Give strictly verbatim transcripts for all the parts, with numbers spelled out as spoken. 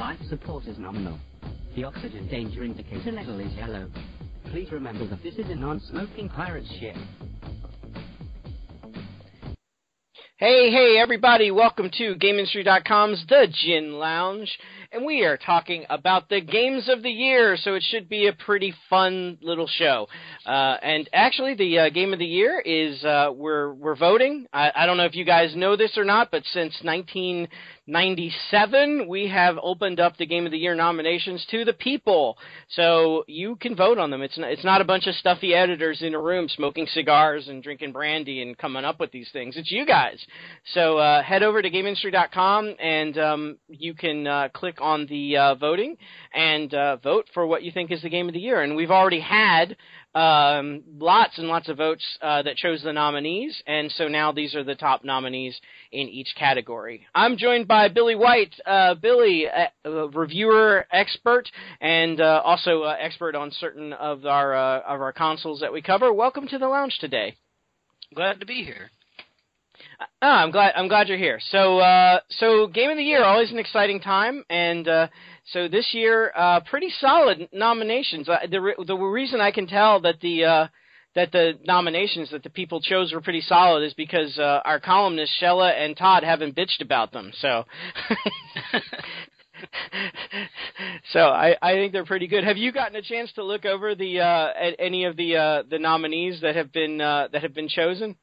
Life support is nominal. The oxygen danger indicator level is yellow. Please remember that this is a non-smoking pirate ship. Hey, hey, everybody. Welcome to Game Industry dot com's The GiN Lounge. And we are talking about the games of the year, so it should be a pretty fun little show. Uh, and actually, the uh, game of the year is uh, we're we're voting. I, I don't know if you guys know this or not, but since nineteen ninety-seven, we have opened up the game of the year nominations to the people. So you can vote on them. It's not, it's not a bunch of stuffy editors in a room smoking cigars and drinking brandy and coming up with these things. It's you guys. So uh, head over to Game Industry dot com, and um, you can uh, click on the uh, voting and uh, vote for what you think is the game of the year. And we've already had um, lots and lots of votes uh, that chose the nominees, and so now these are the top nominees in each category. I'm joined by Billy White, uh, Billy, uh, reviewer, expert, and uh, also uh, expert on certain of our uh, of our consoles that we cover. Welcome to the lounge today. Glad to be here. Oh, I'm glad I'm glad you're here. So uh, so Game of the Year, always an exciting time, and uh, so this year, uh, pretty solid nominations. Uh, the, re- the reason I can tell that the uh, that the nominations that the people chose were pretty solid is because uh, our columnists, Sheila and Todd, haven't bitched about them. So so I, I think they're pretty good. Have you gotten a chance to look over the uh, at any of the uh, the nominees that have been uh, that have been chosen?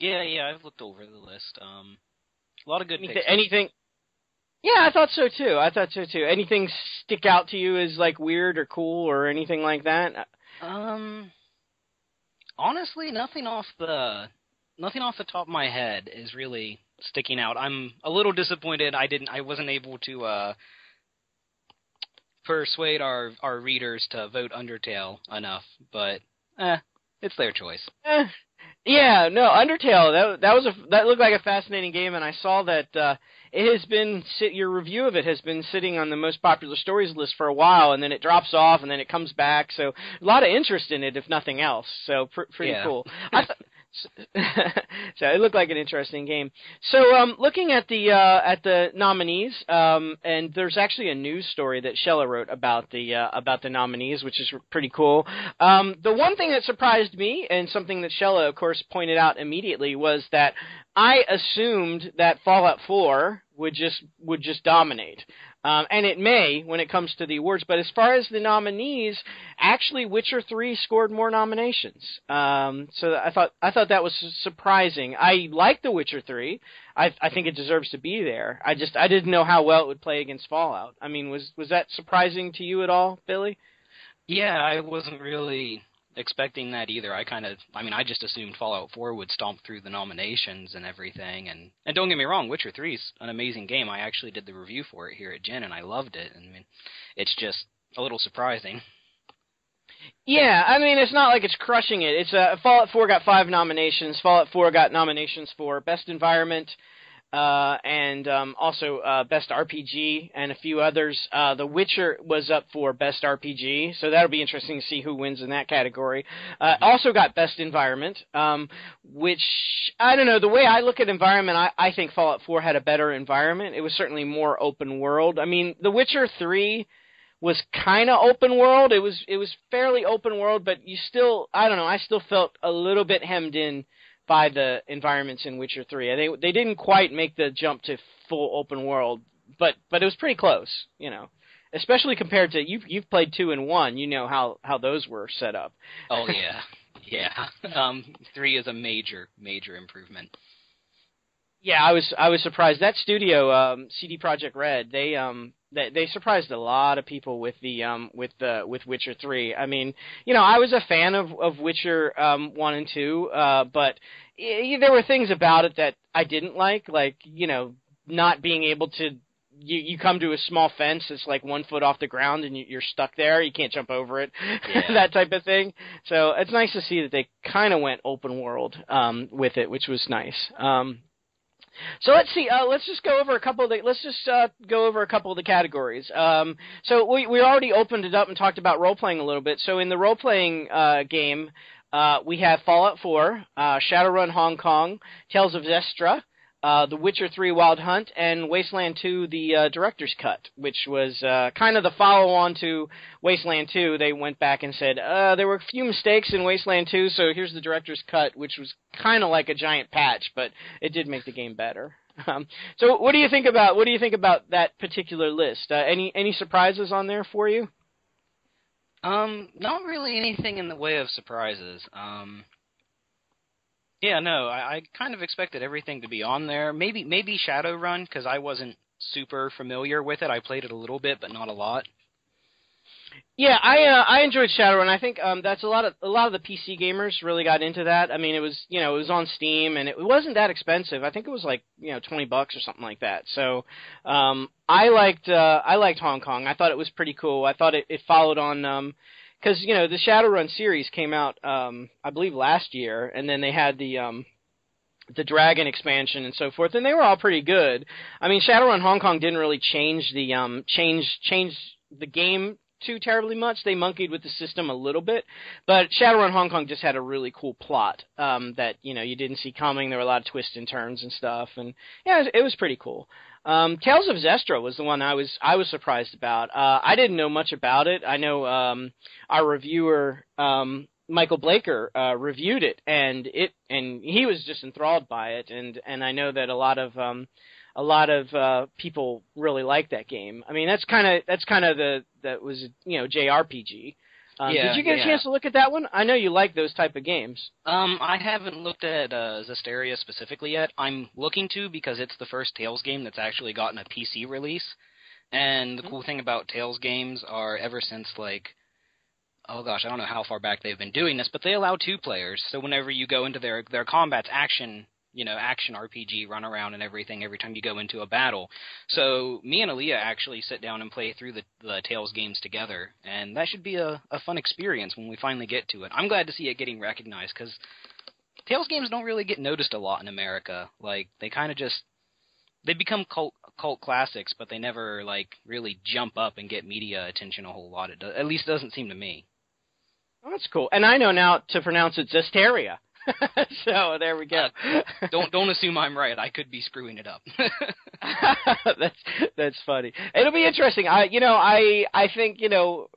Yeah, yeah, I've looked over the list. Um, a lot of good anything, picks. Anything? Yeah, I thought so too. I thought so too. Anything stick out to you as like weird or cool or anything like that? Um, honestly, nothing off the nothing off the top of my head is really sticking out. I'm a little disappointed. I didn't. I wasn't able to uh, persuade our our readers to vote Undertale enough, but eh, it's their choice. Eh. Yeah, no, Undertale, that that was a, that looked like a fascinating game, and I saw that uh, it has been, your review of it has been sitting on the most popular stories list for a while, and then it drops off, and then it comes back, so a lot of interest in it, if nothing else, so pr- pretty yeah. cool. I th- so it looked like an interesting game. So um, looking at the uh, at the nominees, um, and there's actually a news story that Sheila wrote about the uh, about the nominees, which is pretty cool. Um, the one thing that surprised me, and something that Sheila, of course, pointed out immediately, was that I assumed that Fallout four would just would just dominate. Um, and it may when it comes to the awards, but as far as the nominees, actually Witcher three scored more nominations. Um, so I thought I thought that was surprising. I like the Witcher three. I, I think it deserves to be there. I just I didn't know how well it would play against Fallout. I mean, was was that surprising to you at all, Billy? Yeah, I wasn't really expecting that either. I kind of I mean, I just assumed Fallout four would stomp through the nominations and everything, and, and don't get me wrong, Witcher three is an amazing game. I actually did the review for it here at GiN, and I loved it. I mean, it's just a little surprising. Yeah, I mean, it's not like it's crushing it. It's uh, Fallout four got five nominations. Fallout four got nominations for Best Environment, Uh, and um, also uh, Best R P G and a few others. Uh, the Witcher was up for Best R P G, so that'll be interesting to see who wins in that category. Uh, also got Best Environment, um, which, I don't know, the way I look at environment, I, I think Fallout four had a better environment. It was certainly more open world. I mean, The Witcher three was kind of open world. It was, it was fairly open world, but you still, I don't know, I still felt a little bit hemmed in by the environments in Witcher three. They they didn't quite make the jump to full open world, but but it was pretty close, you know. Especially compared to you've you've played two and one, you know how, how those were set up. Oh yeah. Yeah. Um, three is a major, major improvement. Yeah, I was I was surprised. That studio, um, C D Projekt Red, they um They, they surprised a lot of people with the um with the with Witcher three. I mean, you know, I was a fan of of Witcher um one and two, uh, but y- there were things about it that I didn't like, like you know, not being able to. You, you come to a small fence that's like one foot off the ground and you, you're stuck there. You can't jump over it, yeah. That type of thing. So it's nice to see that they kind of went open world um with it, which was nice. Um, So let's see. Uh, let's just go over a couple of the. Let's just uh, go over a couple of the categories. Um, so we we already opened it up and talked about role playing a little bit. So in the role playing uh, game, uh, we have Fallout four, uh, Shadowrun Hong Kong, Tales of Zestiria, uh, The Witcher three Wild Hunt, and Wasteland two, the uh, director's cut, which was uh, kind of the follow-on to Wasteland two. They went back and said, uh, there were a few mistakes in Wasteland two, so here's the director's cut, which was kind of like a giant patch, but it did make the game better. Um, so what do you think about what do you think about that particular list? Uh, any any surprises on there for you? Um, not really anything in the way of surprises. Um, yeah, no, I, I kind of expected everything to be on there. Maybe maybe Shadowrun, because I wasn't super familiar with it. I played it a little bit, but not a lot. Yeah, I uh, I enjoyed Shadowrun. I think um, that's a lot of a lot of the P C gamers really got into that. I mean, it was you know it was on Steam and it wasn't that expensive. I think it was like you know twenty bucks or something like that. So um, I liked uh, I liked Hong Kong. I thought it was pretty cool. I thought it, it followed on. Um, Because, you know, the Shadowrun series came out, um, I believe, last year, and then they had the um, the Dragon expansion and so forth, and they were all pretty good. I mean, Shadowrun Hong Kong didn't really change the um, change change the game too terribly much. They monkeyed with the system a little bit, but Shadowrun Hong Kong just had a really cool plot um, that, you know, you didn't see coming. There were a lot of twists and turns and stuff, and, yeah, it was, it was pretty cool. Um, Tales of Zestiria was the one I was I was surprised about. Uh, I didn't know much about it. I know um, our reviewer um, Michael Blaker uh, reviewed it, and it and he was just enthralled by it. And, and I know that a lot of um, a lot of uh, people really like that game. I mean, that's kind of that's kind of the that was you know J R P G. Um, yeah, did you get yeah. a chance to look at that one? I know you like those type of games. Um, I haven't looked at uh, Zestiria specifically yet. I'm looking to because it's the first Tales game that's actually gotten a P C release. And the mm-hmm. cool thing about Tales games are ever since, like, oh gosh, I don't know how far back they've been doing this, but they allow two players. So whenever you go into their, their combat's action, you know, action R P G, run around and everything every time you go into a battle. So me and Aaliyah actually sit down and play through the, the Tales games together, and that should be a, a fun experience when we finally get to it. I'm glad to see it getting recognized, because Tales games don't really get noticed a lot in America. Like, they kind of just – they become cult cult classics, but they never, like, really jump up and get media attention a whole lot. It do, at least it doesn't seem to me. Oh, that's cool. And I know now to pronounce it Zestiria. So there we go. Uh, don't don't assume I'm right. I could be screwing it up. that's that's funny. It'll be interesting. I you know I I think you know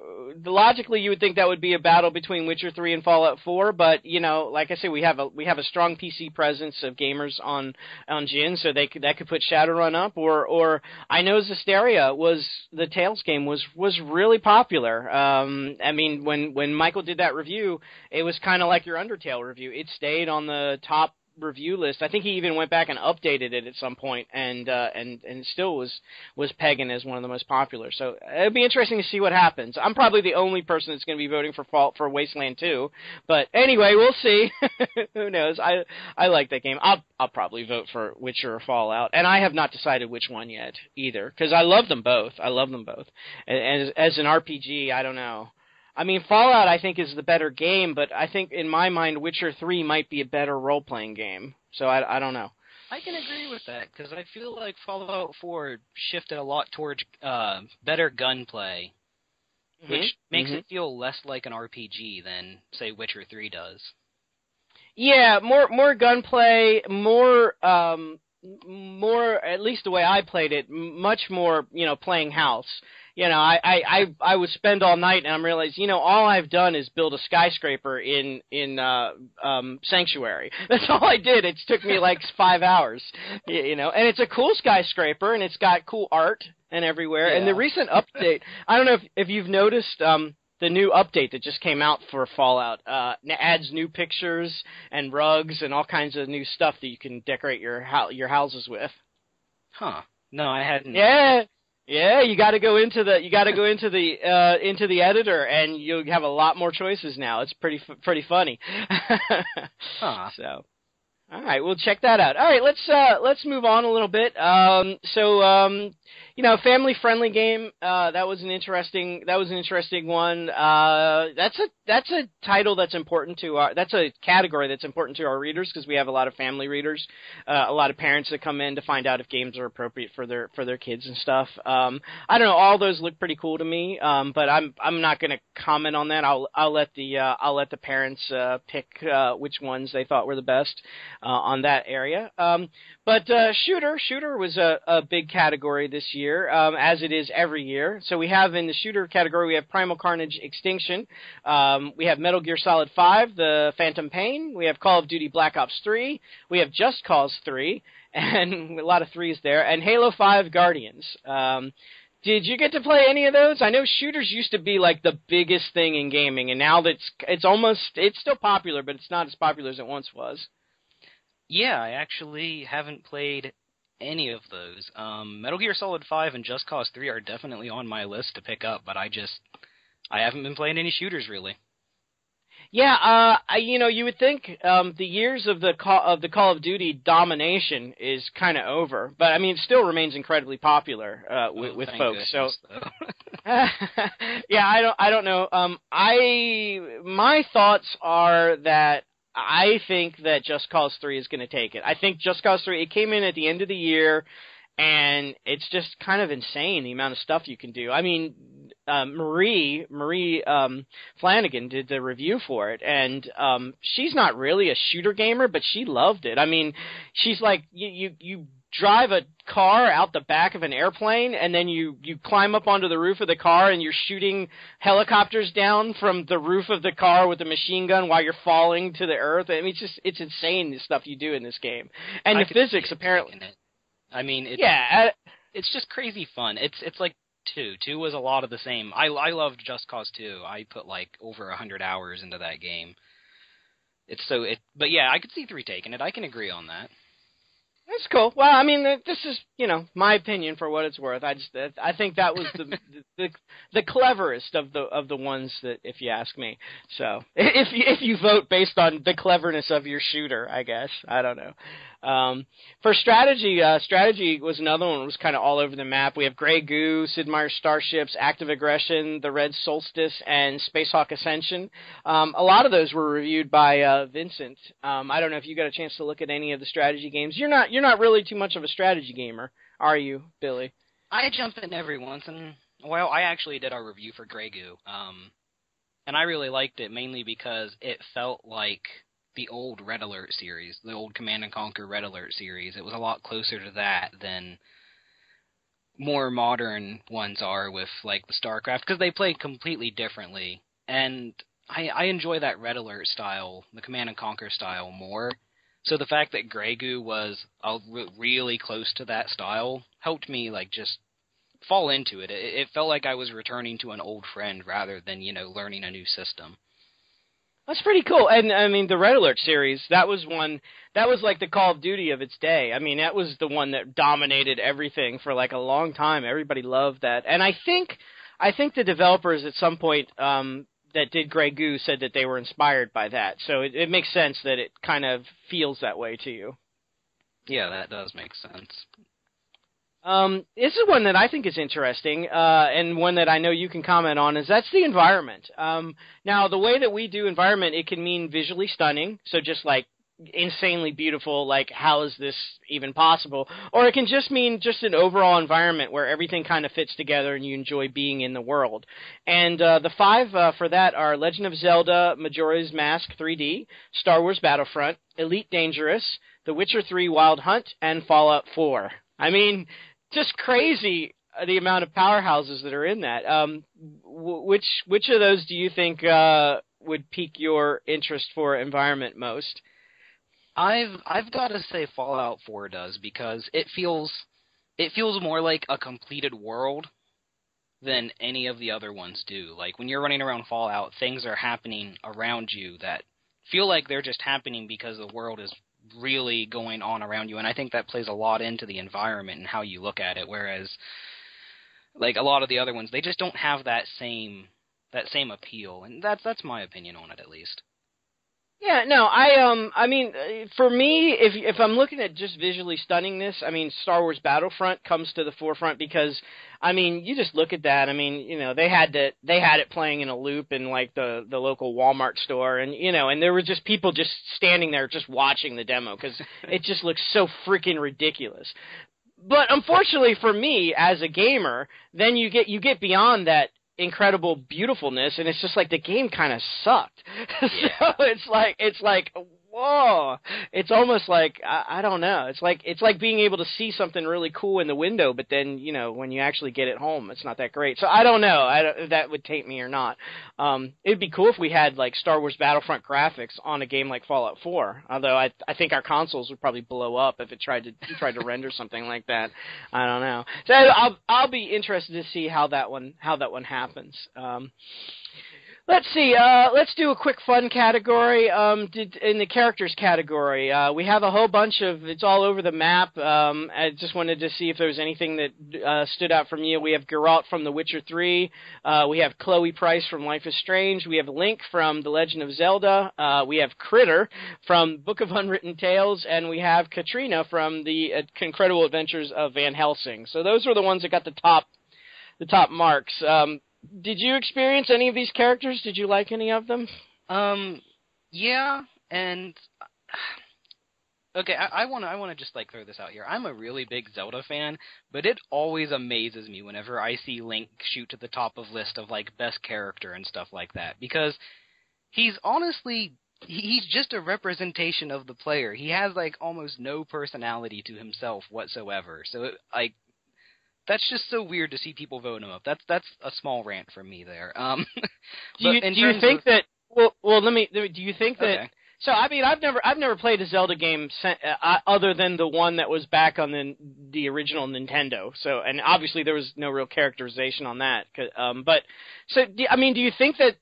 logically you would think that would be a battle between Witcher three and Fallout four, but you know like I say we have a we have a strong P C presence of gamers on on GiN, so they could, that could put Shadowrun up or or I know Zestiria was the Tales game was was really popular. Um, I mean when when Michael did that review, it was kind of like your Undertale review. It's stayed on the top review list. I think he even went back and updated it at some point, and uh, and and still was was pegging as one of the most popular. So it'd be interesting to see what happens. I'm probably the only person that's going to be voting for Fallout for Wasteland two, but anyway, we'll see. Who knows? I I like that game. I'll I'll probably vote for Witcher or Fallout, and I have not decided which one yet either because I love them both. I love them both. And as, as an R P G, I don't know. I mean, Fallout, I think, is the better game, but I think, in my mind, Witcher three might be a better role-playing game. So I, I don't know. I can agree with that, because I feel like Fallout four shifted a lot towards uh, better gunplay, mm-hmm. which makes mm-hmm. it feel less like an R P G than, say, Witcher three does. Yeah, more more gunplay, more... Um, more, at least the way I played it, much more, you know, playing house. You know, I, I, I would spend all night, and I'm realizing, you know, all I've done is build a skyscraper in in uh, um, Sanctuary. That's all I did. It took me like five hours, you know. And it's a cool skyscraper, and it's got cool art and everywhere. Yeah. And the recent update, I don't know if, if you've noticed um, the new update that just came out for Fallout, uh, adds new pictures and rugs and all kinds of new stuff that you can decorate your your houses with. Huh? No, I hadn't. Yeah. Yeah, you got to go into the you got to go into the uh, into the editor, and you'll have a lot more choices now. It's pretty f- pretty funny. huh. So, all right, we'll check that out. All right, let's uh, let's move on a little bit. Um, so, um, you know, family-friendly game. Uh, that was an interesting. That was an interesting one. Uh, that's a that's a title that's important to our. That's a category that's important to our readers because we have a lot of family readers, uh, a lot of parents that come in to find out if games are appropriate for their for their kids and stuff. Um, I don't know. All those look pretty cool to me. Um, but I'm I'm not going to comment on that. I'll I'll let the uh, I'll let the parents uh, pick uh, which ones they thought were the best uh, on that area. Um, but uh, shooter shooter was a, a big category this year, um, as it is every year. So we have in the shooter category, we have Primal Carnage Extinction. Um, we have Metal Gear Solid five, The Phantom Pain. We have Call of Duty Black Ops three. We have Just Cause three, and a lot of threes there, and Halo five Guardians. Um, Did you get to play any of those? I know shooters used to be like the biggest thing in gaming, and now that's it's almost it's still popular, but it's not as popular as it once was. Yeah, I actually haven't played any of those. Um, Metal Gear Solid five and Just Cause three are definitely on my list to pick up, but I just I haven't been playing any shooters really. Yeah, uh, I, you know, you would think um, the years of the call, of the Call of Duty domination is kind of over, but I mean, it still remains incredibly popular uh, with, oh, with folks. Goodness, so, yeah, I don't, I don't know. Um, I my thoughts are that I think that Just Cause three is going to take it. I think Just Cause three. It came in at the end of the year. And it's just kind of insane the amount of stuff you can do. I mean, uh, Marie Marie um, Flanagan did the review for it, and um, she's not really a shooter gamer, but she loved it. I mean, she's like, you you, you drive a car out the back of an airplane, and then you, you climb up onto the roof of the car, and you're shooting helicopters down from the roof of the car with a machine gun while you're falling to the earth. I mean, it's just it's insane the stuff you do in this game, and I the physics apparently. I mean, it's, yeah, I, it's just crazy fun. It's it's like two. Two was a lot of the same. I, I loved Just Cause two. I put like over a hundred hours into that game. It's so it, but yeah, I could see three taking it. I can agree on that. That's cool. Well, I mean, this is, you know, my opinion for what it's worth. I just I think that was the the, the cleverest of the of the ones that, if you ask me. So if you, if you vote based on the cleverness of your shooter, I guess, I don't know. Um, for strategy, uh, strategy was another one that was kind of all over the map. We have Grey Goo, Sid Meier's Starships, Active Aggression, The Red Solstice, and Spacehawk Ascension. Um, a lot of those were reviewed by uh, Vincent. Um, I don't know if you got a chance to look at any of the strategy games. You're not you're You're not really too much of a strategy gamer, are you, Billy? I jump in every once in a while. I actually did our review for Grey Goo, um, and I really liked it mainly because it felt like the old Red Alert series, the old Command and Conquer Red Alert series. It was a lot closer to that than more modern ones are with, like, the StarCraft, because they play completely differently. And I, I enjoy that Red Alert style, the Command and Conquer style more. So the fact that Grey Goo was uh, re- really close to that style helped me, like, just fall into it. it. It felt like I was returning to an old friend rather than, you know, learning a new system. That's pretty cool. And, I mean, the Red Alert series, that was one – that was like the Call of Duty of its day. I mean, that was the one that dominated everything for, like, a long time. Everybody loved that. And I think I think the developers at some point um, – that did Grey Goo said that they were inspired by that. So it, it makes sense that it kind of feels that way to you. Yeah, that does make sense. Um, this is one that I think is interesting, uh, and one that I know you can comment on, is that's the environment. Um, now, the way that we do environment, it can mean visually stunning, so just like insanely beautiful, like how is this even possible? Or it can just mean just an overall environment where everything kind of fits together and you enjoy being in the world. And uh, the five uh, for that are Legend of Zelda, Majora's Mask three D, Star Wars Battlefront, Elite Dangerous, The Witcher three Wild Hunt, and Fallout four. I mean, just crazy the amount of powerhouses that are in that. Um, w- which which of those do you think uh, would pique your interest for environment most? I've I've got to say Fallout four does, because it feels it feels more like a completed world than any of the other ones do. Like, when you're running around Fallout, things are happening around you that feel like they're just happening because the world is really going on around you, and I think that plays a lot into the environment and how you look at it, whereas, like, a lot of the other ones, they just don't have that same that same appeal, and that's that's my opinion on it, at least. Yeah, no, I um, I mean, for me, if if I'm looking at just visually stunningness, I mean, Star Wars Battlefront comes to the forefront because, I mean, you just look at that. I mean, you know, they had to they had it playing in a loop in like the the local Walmart store, and you know, and there were just people just standing there just watching the demo because it just looks so freaking ridiculous. But unfortunately for me, as a gamer, then you get you get beyond that incredible beautifulness, and it's just like the game kind of sucked. Yeah. So it's like it's like whoa, it's almost like I, I don't know. It's like it's like being able to see something really cool in the window, but then you know when you actually get it home, it's not that great. So I don't know I don't, if that would take me or not. Um, it'd be cool if we had like Star Wars Battlefront graphics on a game like Fallout four. Although I I think our consoles would probably blow up if it tried to tried to render something like that. I don't know. So I'll I'll be interested to see how that one how that one happens. Um, Let's see. Uh, let's do a quick fun category. Um, did, in the characters category, uh, we have a whole bunch of. It's all over the map. Um, I just wanted to see if there was anything that uh, stood out from you. We have Geralt from The Witcher three. Uh, we have Chloe Price from Life is Strange. We have Link from The Legend of Zelda. Uh, we have Critter from Book of Unwritten Tales, and we have Katrina from The Incredible Adventures of Van Helsing. So those were the ones that got the top, the top marks. Um, Did you experience any of these characters? Did you like any of them? Um, yeah, and okay, I, I wanna, I wanna just like throw this out here. I'm a really big Zelda fan, but it always amazes me whenever I see Link shoot to the top of list of like best character and stuff like that, because he's honestly he's just a representation of the player. He has like almost no personality to himself whatsoever. So it, like. That's just so weird to see people voting him up. That's that's a small rant from me there. Um, do you, do you think of... that? Well, well, let me. Do you think that? Okay. So I mean, I've never I've never played a Zelda game other than the one that was back on the the original Nintendo. So and obviously there was no real characterization on that. Um, but so do, I mean, do you think that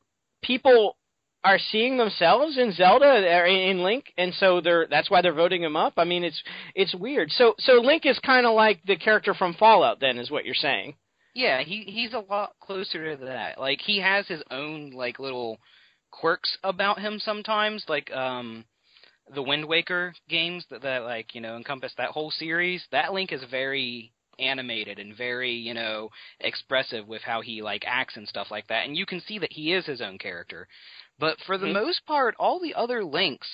people are seeing themselves in Zelda or in Link, and so they're that's why they're voting him up? I mean, it's it's weird. So so Link is kind of like the character from Fallout, then, is what you're saying? Yeah, he he's a lot closer to that. Like he has his own like little quirks about him sometimes, like um the Wind Waker games that, that like you know encompass that whole series. That Link is very animated and very, you know, expressive with how he like acts and stuff like that, and you can see that he is his own character. But for the mm-hmm. most part, all the other Links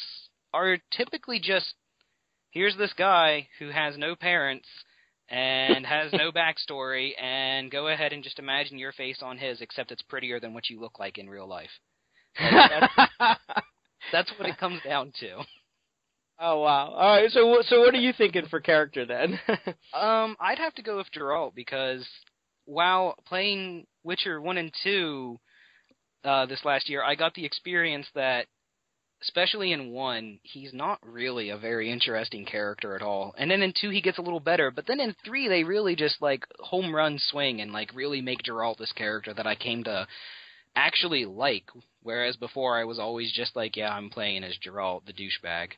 are typically just, here's this guy who has no parents and has no backstory, and go ahead and just imagine your face on his, except it's prettier than what you look like in real life. Like, that's, that's what it comes down to. Oh, wow. All right, so so what are you thinking for character, then? um, I'd have to go with Geralt, because while playing Witcher one and two... Uh, this last year, I got the experience that, especially in one, he's not really a very interesting character at all. And then in two, he gets a little better. But then in three, they really just, like, home run swing and, like, really make Geralt this character that I came to actually like. Whereas before, I was always just like, yeah, I'm playing as Geralt, the douchebag.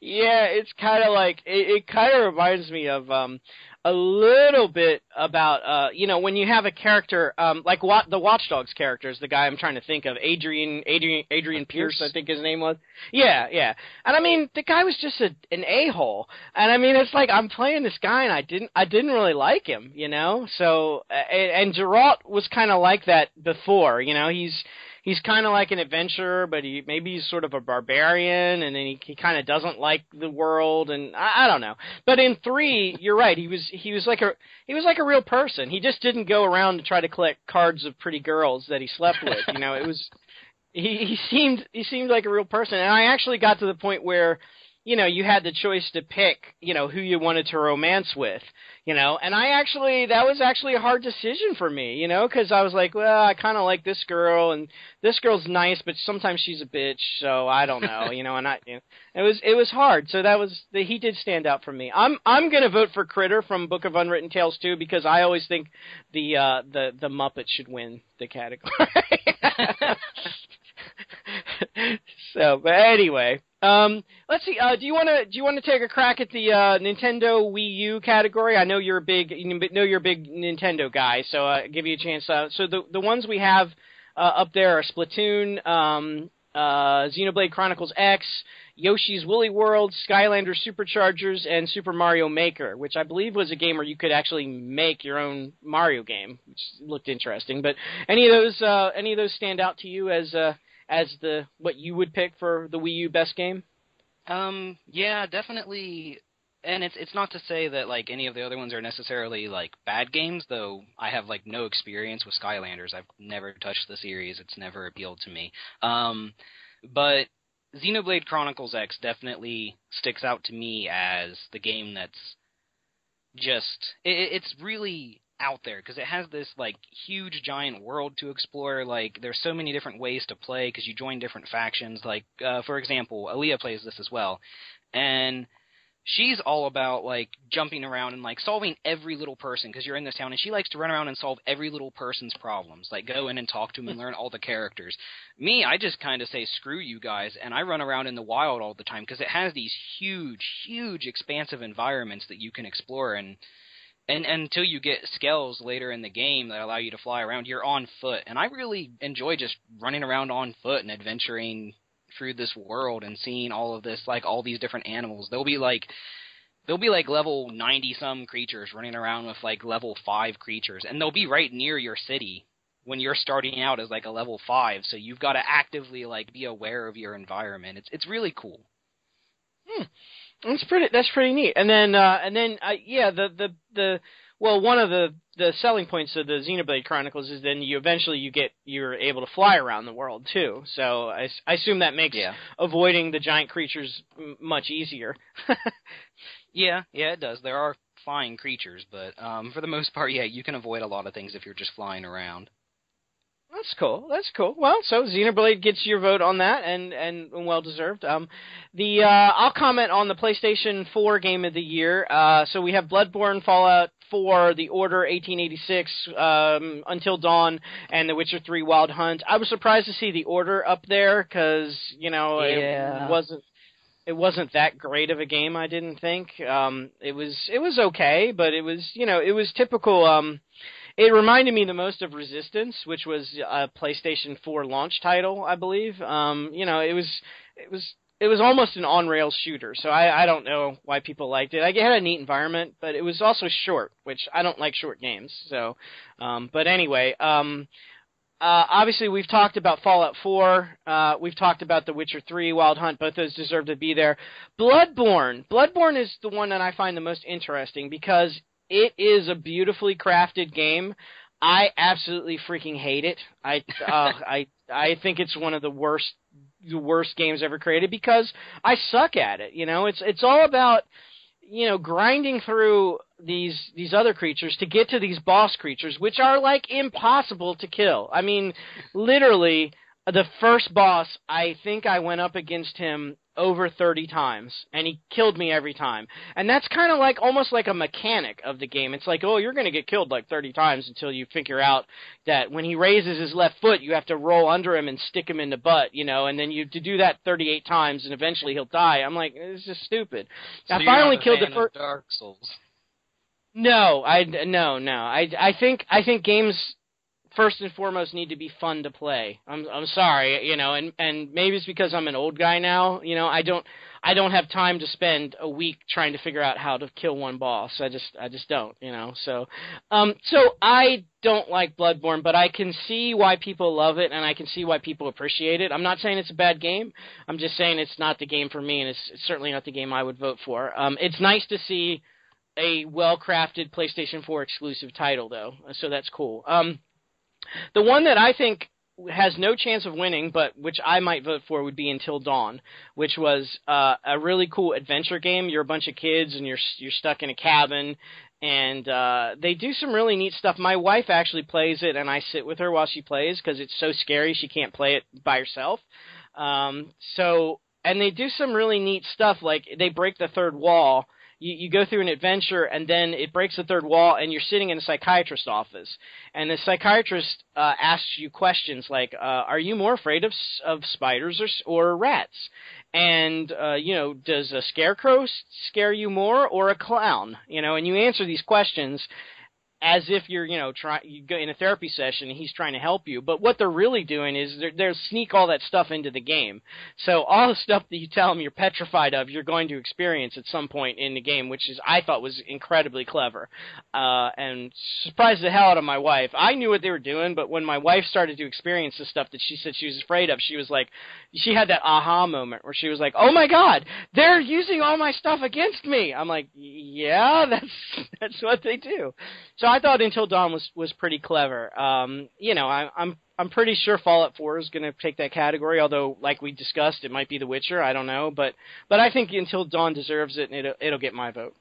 Yeah, it's kind of like it, it kind of reminds me of um a little bit about uh you know when you have a character um like what the Watch Dogs character is the guy I'm trying to think of, Adrian Adrian Adrian Pierce, Pierce I think his name was. Yeah, yeah. And I mean the guy was just a, an a-hole. And I mean it's like I'm playing this guy and I didn't I didn't really like him, you know? So and, and Geralt was kind of like that before, you know. He's He's kind of like an adventurer, but he maybe he's sort of a barbarian, and then he, he kind of doesn't like the world, and I, I don't know. But in three, you're right. He was he was like a he was like a real person. He just didn't go around to try to collect cards of pretty girls that he slept with. You know, it was he, he seemed he seemed like a real person, and I actually got to the point where, you know, you had the choice to pick, you know, who you wanted to romance with, you know, and I actually, that was actually a hard decision for me, you know, because I was like, well, I kind of like this girl, and this girl's nice, but sometimes she's a bitch, so I don't know, you know, and I, you know, it was, it was hard, so that was, the, he did stand out for me. I'm, I'm gonna vote for Critter from Book of Unwritten Tales too, because I always think the, uh, the, the Muppet should win the category. So, but anyway, um, let's see. Uh, do you want to do you want to take a crack at the uh, Nintendo Wii U category? I know you're a big you know you're a big Nintendo guy, so uh, give you a chance. Uh, so the the ones we have uh, up there are Splatoon, um, uh, Xenoblade Chronicles X, Yoshi's Woolly World, Skylanders Superchargers, and Super Mario Maker, which I believe was a game where you could actually make your own Mario game, which looked interesting. But any of those, uh, any of those stand out to you as uh, as the what you would pick for the Wii U best game? Um, yeah, definitely. And it's it's not to say that like any of the other ones are necessarily like bad games, though I have like no experience with Skylanders. I've never touched the series. It's never appealed to me. Um, but Xenoblade Chronicles X definitely sticks out to me as the game that's just it, it's really out there because it has this like huge giant world to explore. Like there's so many different ways to play because you join different factions. Like uh, for example, Aaliyah plays this as well, and she's all about, like, jumping around and, like, solving every little person because you're in this town, and she likes to run around and solve every little person's problems. Like, go in and talk to them and learn all the characters. Me, I just kind of say, screw you guys, and I run around in the wild all the time because it has these huge, huge, expansive environments that you can explore. And, and, and until you get skills later in the game that allow you to fly around, you're on foot. And I really enjoy just running around on foot and adventuring through this world and seeing all of this, like all these different animals. There'll be like there'll be like level ninety some creatures running around with like level five creatures, and they'll be right near your city when you're starting out as like a level five. So you've got to actively like be aware of your environment. It's it's really cool. Hmm. That's pretty. That's pretty neat. And then uh, and then uh, yeah, the the the well, one of the the selling points of the Xenoblade Chronicles is then you eventually you get you're able to fly around the world too. So I, I assume that makes yeah. avoiding the giant creatures m- much easier. yeah, yeah, it does. There are flying creatures, but um, for the most part, yeah, you can avoid a lot of things if you're just flying around. That's cool. That's cool. Well, so Xenoblade gets your vote on that, and, and, and well deserved. Um, the uh, I'll comment on the PlayStation four Game of the Year. Uh, so we have Bloodborne, Fallout four, The Order eighteen eighty-six, um, Until Dawn, and The Witcher three Wild Hunt. I was surprised to see The Order up there because you know yeah. it wasn't it wasn't that great of a game. I didn't think um, it was it was okay, but it was you know it was typical. Um, It reminded me the most of Resistance, which was a PlayStation four launch title, I believe. Um, you know, it was it was it was almost an on-rail shooter, so I, I don't know why people liked it. I had a neat environment, but it was also short, which I don't like short games. So, um, but anyway. Um, Uh, obviously, we've talked about Fallout four. Uh, we've talked about The Witcher three, Wild Hunt. Both those deserve to be there. Bloodborne. Bloodborne is the one that I find the most interesting because it is a beautifully crafted game. I absolutely freaking hate it. I uh, I I think it's one of the worst the worst games ever created because I suck at it. You know, it's it's all about you know grinding through these these other creatures to get to these boss creatures, which are like impossible to kill. I mean, literally, the first boss, I think I went up against him over thirty times, and he killed me every time. And that's kind of like almost like a mechanic of the game. It's like, oh, you're going to get killed like thirty times until you figure out that when he raises his left foot, you have to roll under him and stick him in the butt, you know, and then you have to do that thirty-eight times, and eventually he'll die. I'm like, this is stupid. So I finally killed the first Dark Souls. No, I no no. I, I think I think games first and foremost need to be fun to play. I'm I'm sorry, you know, and, and maybe it's because I'm an old guy now. You know, I don't I don't have time to spend a week trying to figure out how to kill one boss. I just I just don't, you know. So, um, so I don't like Bloodborne, but I can see why people love it, and I can see why people appreciate it. I'm not saying it's a bad game. I'm just saying it's not the game for me, and it's, it's certainly not the game I would vote for. Um, it's nice to see a well-crafted PlayStation four exclusive title, though, so that's cool. Um, the one that I think has no chance of winning, but which I might vote for, would be Until Dawn, which was uh, a really cool adventure game. You're a bunch of kids, and you're you're stuck in a cabin, and uh, they do some really neat stuff. My wife actually plays it, and I sit with her while she plays because it's so scary she can't play it by herself. Um, so, and they do some really neat stuff, like they break the third wall. You, you go through an adventure, and then it breaks the third wall, and you're sitting in a psychiatrist's office. And the psychiatrist uh, asks you questions like, uh, are you more afraid of of spiders or, or rats? And, uh, you know, does a scarecrow scare you more or a clown? You know, and you answer these questions. as if you're, you know, try, you go in a therapy session, he's trying to help you. But what they're really doing is they're, they're sneak all that stuff into the game. So all the stuff that you tell him you're petrified of, you're going to experience at some point in the game, which is I thought was incredibly clever. Uh, and surprised the hell out of my wife. I knew what they were doing, but when my wife started to experience the stuff that she said she was afraid of, she was like, she had that aha moment where she was like, oh my God, they're using all my stuff against me. I'm like, yeah, that's that's what they do. So I thought Until Dawn was, was pretty clever. Um, you know, I, I'm I'm pretty sure Fallout four is going to take that category, although, like we discussed, it might be The Witcher. I don't know. But but I think Until Dawn deserves it, and it'll, it'll get my vote.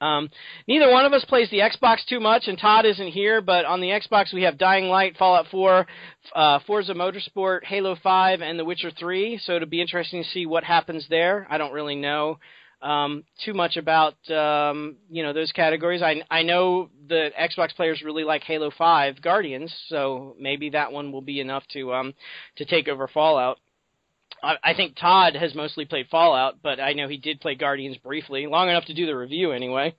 Um, neither one of us plays the Xbox too much, and Todd isn't here, but on the Xbox we have Dying Light, Fallout four, uh, Forza Motorsport, Halo five, and The Witcher three, so it'll be interesting to see what happens there. I don't really know um, too much about, um, you know, those categories. I, I know the Xbox players really like Halo five Guardians, so maybe that one will be enough to, um, to take over Fallout. I think Todd has mostly played Fallout, but I know he did play Guardians briefly, long enough to do the review anyway.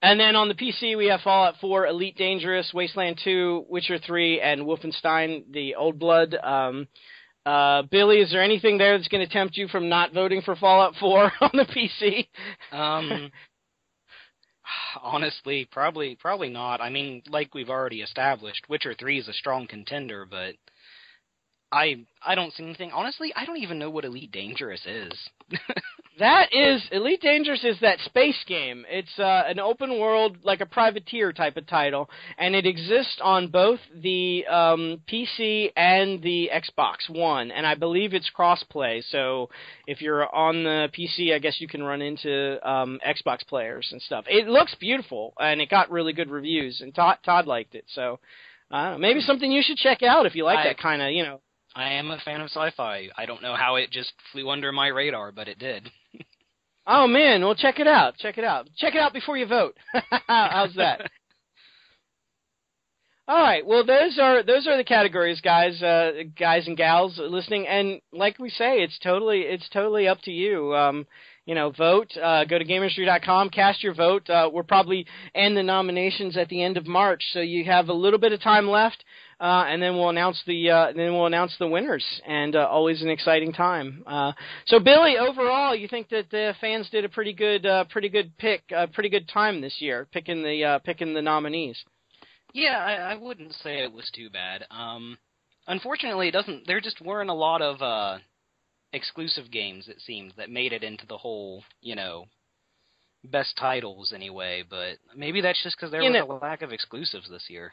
And then on the P C, we have Fallout four, Elite Dangerous, Wasteland two, Witcher three, and Wolfenstein, the Old Blood. Um, uh, Billy, is there anything there that's going to tempt you from not voting for Fallout four on the P C? um, honestly, probably, probably not. I mean, like we've already established, Witcher three is a strong contender, but... I I don't see anything. Honestly, I don't even know what Elite Dangerous is. That is, Elite Dangerous is that space game. It's uh, an open world, like a privateer type of title, and it exists on both the um, P C and the Xbox One, and I believe it's cross-play, so if you're on the P C, I guess you can run into um, Xbox players and stuff. It looks beautiful, and it got really good reviews, and Todd, Todd liked it, so I don't know, maybe something you should check out if you like I, that kind of, you know. I am a fan of sci-fi. I don't know how it just flew under my radar, but it did. Oh, man. Well, check it out. Check it out. Check it out before you vote. How's that? All right. Well, those are those are the categories, guys, uh, guys and gals listening. And like we say, it's totally it's totally up to you. Um, you know, vote. Uh, go to Game Industry dot com. Cast your vote. Uh, we'll probably end the nominations at the end of March, so you have a little bit of time left. Uh, and then we'll announce the uh, then we'll announce the winners, and uh, always an exciting time. Uh, so, Billy, overall, you think that the fans did a pretty good, uh, pretty good pick, a uh, pretty good time this year picking the uh, picking the nominees. Yeah, I, I wouldn't say it was too bad. Um, unfortunately, it doesn't. There just weren't a lot of uh, exclusive games, it seems, that made it into the whole, you know, best titles anyway. But maybe that's just because there you was know. a lack of exclusives this year.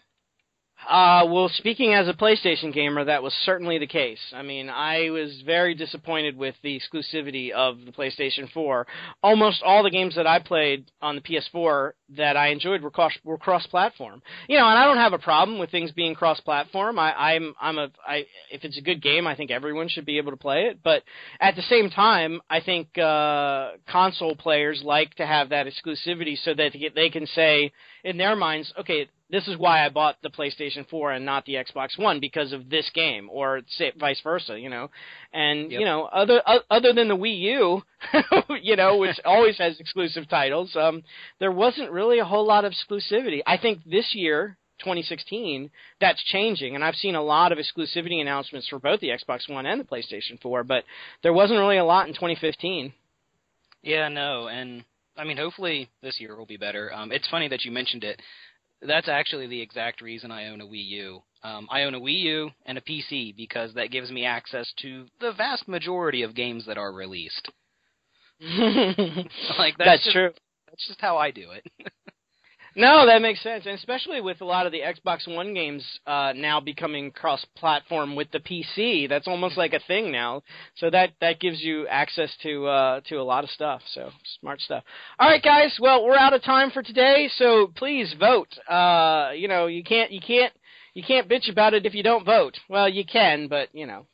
Uh, well, speaking as a PlayStation gamer, that was certainly the case. I mean, I was very disappointed with the exclusivity of the PlayStation four. Almost all the games that I played on the P S four that I enjoyed were, cross, were cross-platform. You know, and I don't have a problem with things being cross-platform. I, I'm, I'm a, I, if it's a good game, I think everyone should be able to play it. But at the same time, I think uh, console players like to have that exclusivity so that they can say in their minds, okay, this is why I bought the PlayStation four and not the Xbox One, because of this game, or say, vice versa, you know. And, yep. you know, other uh, other than the Wii U, you know, which always has exclusive titles, um, there wasn't really a whole lot of exclusivity. I think this year, twenty sixteen, that's changing, and I've seen a lot of exclusivity announcements for both the Xbox One and the PlayStation four, but there wasn't really a lot in twenty fifteen. Yeah, no, and, I mean, hopefully this year will be better. Um, it's funny that you mentioned it. That's actually the exact reason I own a Wii U. Um, I own a Wii U and a P C because that gives me access to the vast majority of games that are released. like that's, that's just, true. That's just how I do it. No, that makes sense, and especially with a lot of the Xbox One games uh, now becoming cross-platform with the P C. That's almost like a thing now. So that, that gives you access to uh, to a lot of stuff, so smart stuff. All right, guys, well, we're out of time for today, so please vote. Uh, you know, you can't you can't you can't bitch about it if you don't vote. Well, you can, but, you know,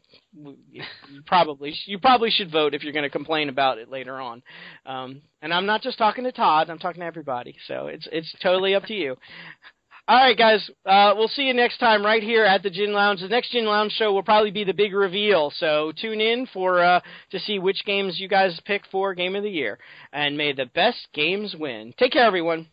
you probably you probably should vote if you're going to complain about it later on. Um, and I'm not just talking to Todd. I'm talking to everybody. So it's it's totally up to you. All right, guys. Uh, we'll see you next time right here at the Gin Lounge. The next Gin Lounge show will probably be the big reveal. So tune in for uh, to see which games you guys pick for Game of the Year. And may the best games win. Take care, everyone.